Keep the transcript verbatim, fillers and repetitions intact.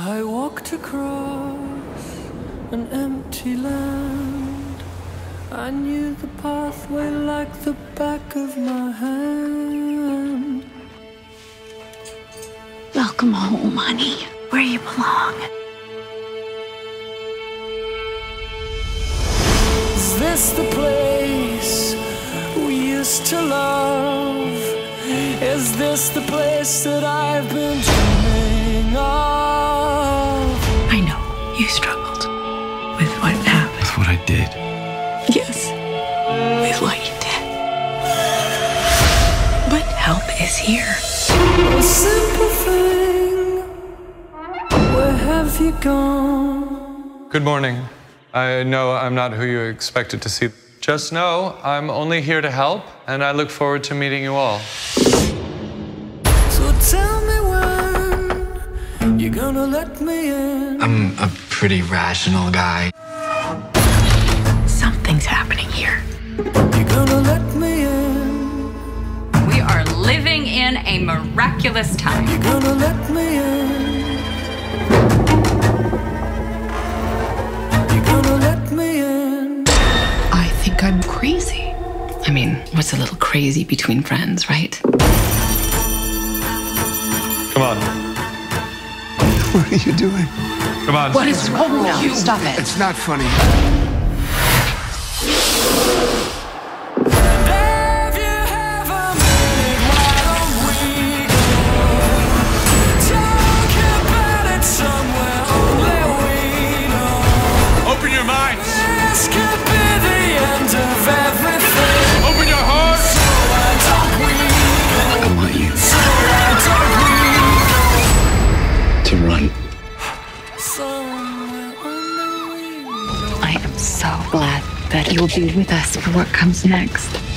I walked across an empty land. I knew the pathway like the back of my hand. Welcome home, honey, where you belong. Is this the place we used to love? Is this the place that I've been dreaming of? You struggled with what happened. With what I did. Yes, with what you did. But help is here. Oh, simple thing, where have you gone? Good morning. I know I'm not who you expected to see. Just know I'm only here to help, and I look forward to meeting you all. So tell me when you're gonna let me in. I'm a pretty rational guy. Something's happening here. You're gonna let me in. We are living in a miraculous time. You're gonna let me in. You're gonna let me in. I think I'm crazy. I mean, what's a little crazy between friends, right? Come on. What are you doing? Come on. What is wrong with you? Stop it. It's not funny. If you have a minute, why don't we go? Talk about it somewhere only we know. Open your minds. This could be the end of everything. Open your heart. So why don't we go? I want you. So why don't we go? To run. I am so glad that you will be with us for what comes next.